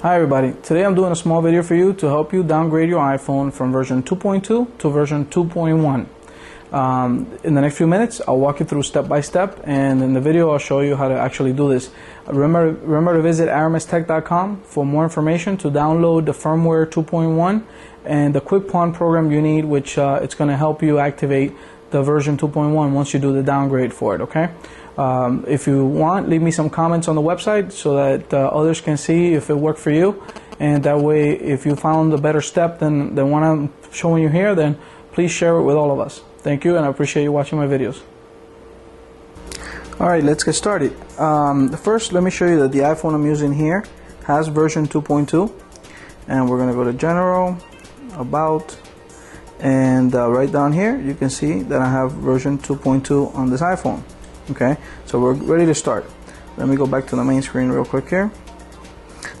Hi everybody, today I'm doing a small video for you to help you downgrade your iPhone from version 2.2 to version 2.1. In the next few minutes I'll walk you through step by step, and in the video I'll show you how to actually do this. Remember to visit aramistech.com for more information to download the firmware 2.1 and the QuickPwn program you need, which it's going to help you activate the version 2.1 once you do the downgrade for it, okay? If you want, leave me some comments on the website so that others can see if it worked for you, and that way if you found a better step than what I'm showing you here, then please share it with all of us. Thank you, and I appreciate you watching my videos. Alright, let's get started. First, let me show you that the iPhone I'm using here has version 2.2, and we're going to go to General, About, and right down here you can see that I have version 2.2 on this iPhone. Okay, so we're ready to start. Let me go back to the main screen real quick here.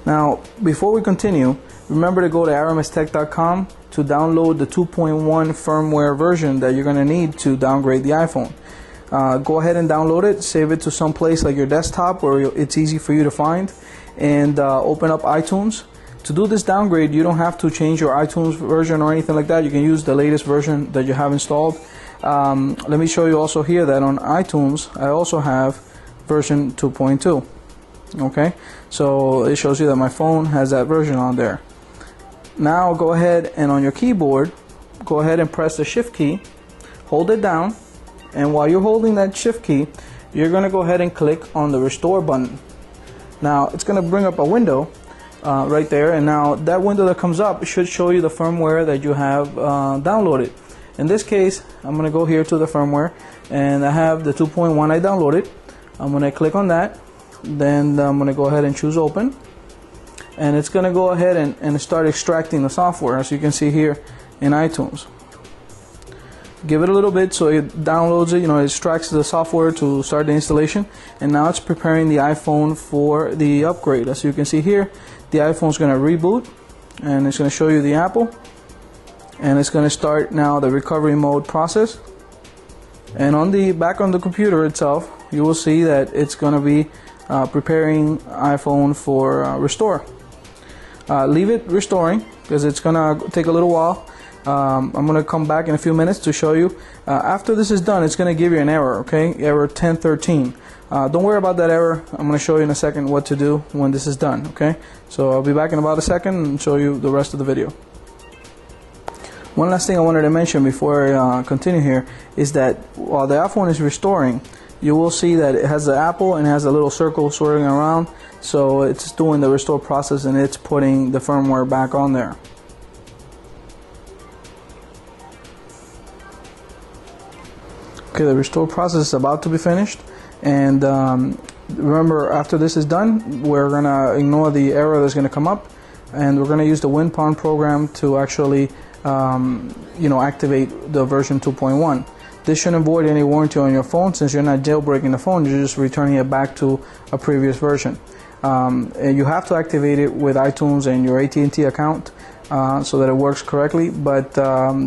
Now before we continue, remember to go to aramistech.com to download the 2.1 firmware version that you're going to need to downgrade the iPhone. Go ahead and download it, save it to some place like your desktop where it's easy for you to find, and open up iTunes. To do this downgrade, you don't have to change your iTunes version or anything like that. You can use the latest version that you have installed. Let me show you also here that on iTunes, I also have version 2.2. Okay, so it shows you that my phone has that version on there. Now go ahead and on your keyboard, go ahead and press the Shift key, hold it down, and while you're holding that Shift key, you're going to go ahead and click on the Restore button. Now it's going to bring up a window right there, and now that window that comes up should show you the firmware that you have downloaded. In this case, I'm going to go here to the firmware, and I have the 2.1 I downloaded. I'm going to click on that, then I'm going to go ahead and choose Open, and it's going to go ahead and start extracting the software, as you can see here in iTunes. Give it a little bit so it downloads it, you know, it extracts the software to start the installation, and now it's preparing the iPhone for the upgrade. As you can see here, the iPhone's going to reboot, and it's going to show you the Apple, and it's going to start now the recovery mode process. And on the back on the computer itself, you will see that it's going to be preparing iPhone for restore. Leave it restoring because it's going to take a little while. I'm going to come back in a few minutes to show you. After this is done, it's going to give you an error, okay? Error 1013. Don't worry about that error. I'm going to show you in a second what to do when this is done, okay? So I'll be back in about a second and show you the rest of the video. One last thing I wanted to mention before I continue here is that while the iPhone is restoring, you will see that it has the Apple and it has a little circle swirling around, so it's doing the restore process and it's putting the firmware back on there. Okay, the restore process is about to be finished, and remember, after this is done, we're going to ignore the error that's going to come up, and we're going to use the WinPwn program to actually you know, activate the version 2.1. This shouldn't void any warranty on your phone since you're not jailbreaking the phone, you're just returning it back to a previous version. And you have to activate it with iTunes and your AT&T account so that it works correctly, but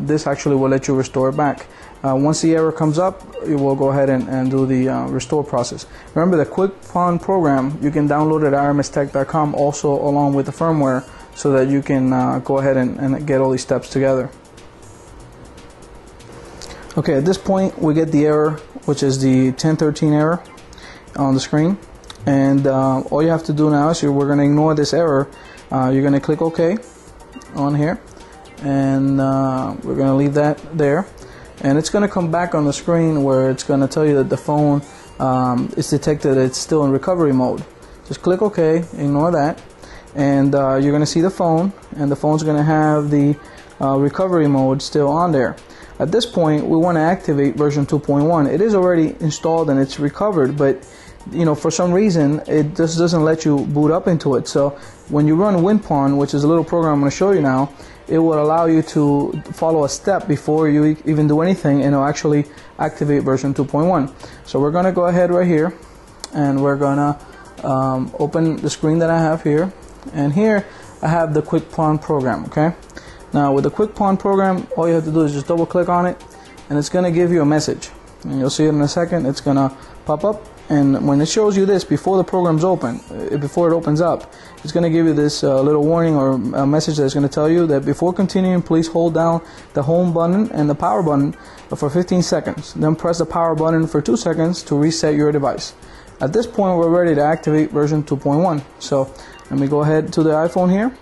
this actually will let you restore it back. Once the error comes up, you will go ahead and do the restore process. Remember, the QuickPwn program, you can download at aramistech.com also along with the firmware so that you can go ahead and get all these steps together. Okay, at this point we get the error, which is the 1013 error on the screen, and all you have to do now is we're going to ignore this error. You're going to click OK on here, and we're going to leave that there. And it's going to come back on the screen where it's going to tell you that the phone is detected it's still in recovery mode. Just click OK, ignore that, and you're going to see the phone, and the phone's going to have the recovery mode still on there. At this point, we want to activate version 2.1. It is already installed and it's recovered, but you know, for some reason it just doesn't let you boot up into it. So when you run WinPwn, which is a little program I'm going to show you now, it will allow you to follow a step before you even do anything, and it'll actually activate version 2.1. So we're going to go ahead right here, and we're going to open the screen that I have here, and here I have the QuickPwn program. Okay, now with the QuickPwn program, all you have to do is just double click on it, and it's going to give you a message, and you'll see it in a second. It's going to pop up, And when it shows you this before the program's open, before it opens up, it's going to give you this little warning or a message that's going to tell you that before continuing, please hold down the home button and the power button for 15 seconds. Then press the power button for 2 seconds to reset your device. At this point, we're ready to activate version 2.1. So let me go ahead to the iPhone here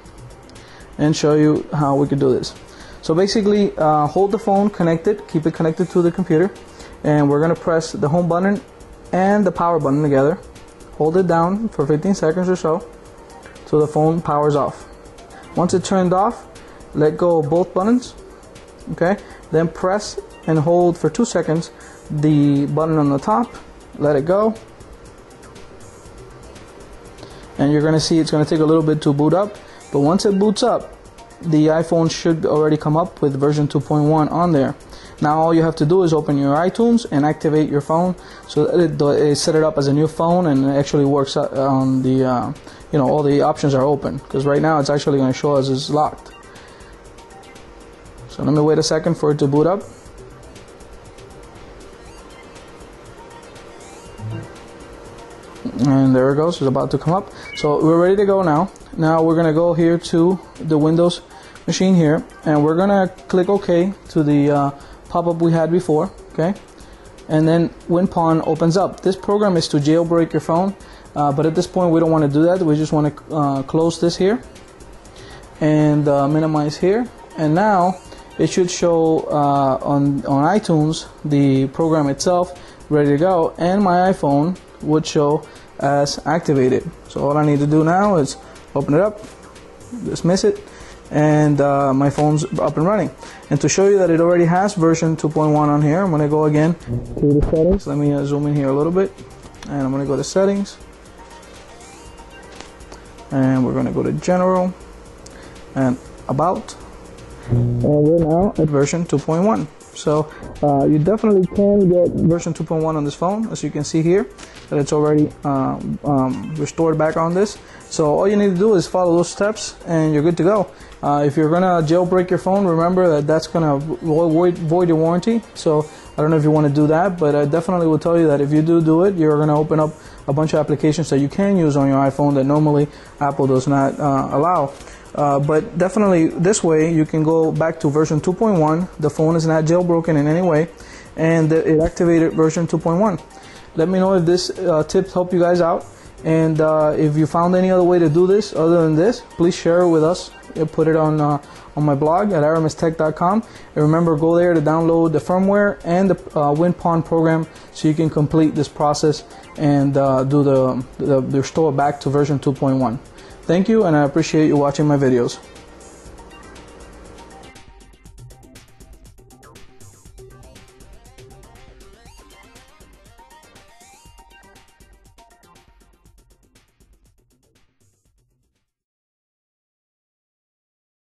and show you how we can do this. So basically, hold the phone connected, keep it connected to the computer, and we're going to press the home button and the power button together. Hold it down for 15 seconds or so till the phone powers off. Once it's turned off, let go of both buttons, okay? Then press and hold for 2 seconds the button on the top, let it go, and you're going to see it's going to take a little bit to boot up, but once it boots up, the iPhone should already come up with version 2.1 on there. Now all you have to do is open your iTunes and activate your phone so that it set it up as a new phone and it actually works on the, you know, all the options are open, because right now it's actually going to show us it's locked. So let me wait a second for it to boot up. And there it goes, it's about to come up. So we're ready to go now. Now we're going to go here to the Windows machine here, and we're going to click OK to the pop-up we had before, okay? And then WinPwn opens up. This program is to jailbreak your phone, but at this point we don't want to do that. We just want to close this here and minimize here. And now it should show on iTunes the program itself ready to go, and my iPhone would show as activated. So all I need to do now is open it up, dismiss it, and my phone's up and running. And to show you that it already has version 2.1 on here, I'm going to go again to the settings. Let me zoom in here a little bit, and I'm going to go to settings, and we're going to go to general and about, and we're now at version 2.1. So you definitely can get version 2.1 on this phone, as you can see here that it's already restored back on this. So all you need to do is follow those steps and you're good to go. If you're gonna jailbreak your phone, remember that that's gonna void your warranty. So I don't know if you want to do that, but I definitely will tell you that if you do it, you're gonna open up a bunch of applications that you can use on your iPhone that normally Apple does not allow. But definitely this way you can go back to version 2.1. The phone is not jailbroken in any way, and it activated version 2.1. Let me know if this tip helped you guys out, and if you found any other way to do this other than this, please share it with us. I put it on my blog at aramistech.com, and remember, go there to download the firmware and the WinPwn program so you can complete this process and do the restore back to version 2.1. Thank you, and I appreciate you watching my videos.